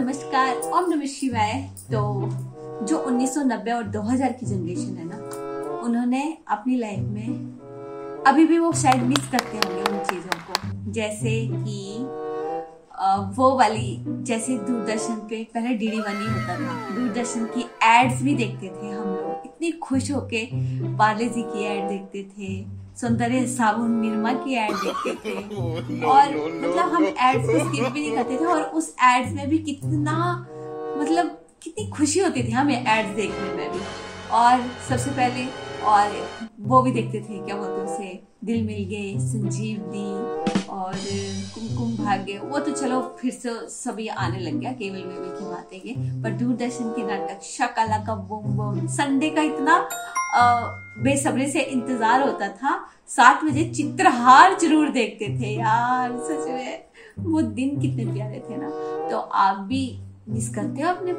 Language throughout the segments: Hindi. नमस्कार, ओम नमः शिवाय। तो जो 1990 और 2000 की जनरेशन है ना, उन्होंने अपनी लाइफ में अभी भी वो शायद मिस करते होंगे उन चीज़ों को, जैसे कि वो वाली, जैसे दूरदर्शन पे पहले डीडीवन ही होता था, दूरदर्शन की एड्स भी देखते थे हम लोग, इतनी खुश होके पार्ले जी की एड देखते थे, सौंदर्य साबुन निर्मा की ऐड देखते थे और मतलब हम एड्स को स्किप भी नहीं करते थे। और उस एड्स में भी कितना मतलब कितनी खुशी होती थी हमें एड्स देखने में भी। और सबसे पहले और वो भी देखते थे, क्या बोलते उसे, दिल मिल गए, संजीव दी और कुमकुम भागे। वो तो चलो फिर से सभी आने लग गया, केवल वेवल की बातें ये, पर दूरदर्शन के नाटक शकाल का बूम बूम, संडे का इतना बेसब्री से इंतजार होता था। 7 बजे चित्रहार जरूर देखते थे यार, सच में वो दिन कितने प्यारे थे ना। तो आप भी मिस करते हो अपने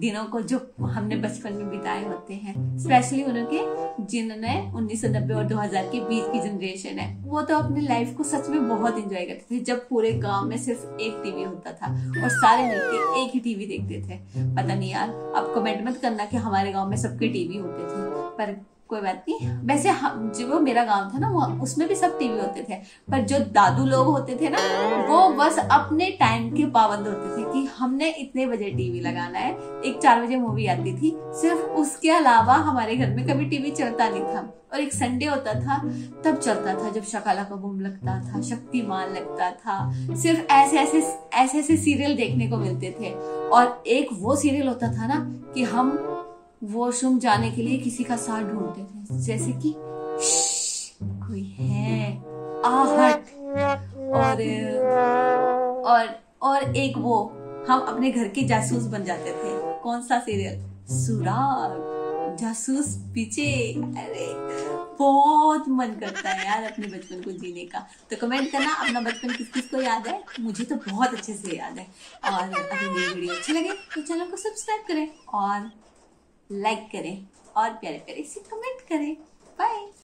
दिनों को जो हमने बचपन में बिताए होते हैं, स्पेशली उनके जिन्होंने 1990 और 2000 के बीच की जनरेशन है, वो तो अपने लाइफ को सच में बहुत एंजॉय करते थे, जब पूरे गांव में सिर्फ एक टीवी होता था और सारे मिलके एक ही टीवी देखते थे। पता नहीं यार, अब कमेंट मत करना कि हमारे गांव में सबके टीवी होते थे, पर कोई बात नहीं। वैसे हम जो मेरा गांव था ना, वो उसमें भी सब टीवी होते थे, पर जो दादू लोग होते थे ना, वो बस अपने टाइम के पाबंद होते थे कि हमने इतने बजे टीवी लगाना है। एक 4 बजे मूवी आती थी सिर्फ, उसके अलावा हमारे घर में कभी टीवी चलता नहीं था। और एक संडे होता था तब चलता था, जब शकाला का बूम लगता था, शक्तिमान लगता था, सिर्फ ऐसे ऐसे सीरियल देखने को मिलते थे। और एक वो सीरियल होता था ना कि हम वॉशरूम जाने के लिए किसी का साथ ढूंढते थे, जैसे कि कोई है, आहट। और एक वो, हम अपने घर के जासूस बन जाते थे। कौन सा सीरियल, सुराग, जासूस पीछे। अरे बहुत मन करता है यार अपने बचपन को जीने का। तो कमेंट करना अपना बचपन किस किस को याद है, मुझे तो बहुत अच्छे से याद है। और अगर मेरी वीडियो अच्छी लगे तो चैनल को सब्सक्राइब करें और लाइक करें और प्यारे प्यारे से कमेंट करें। बाय।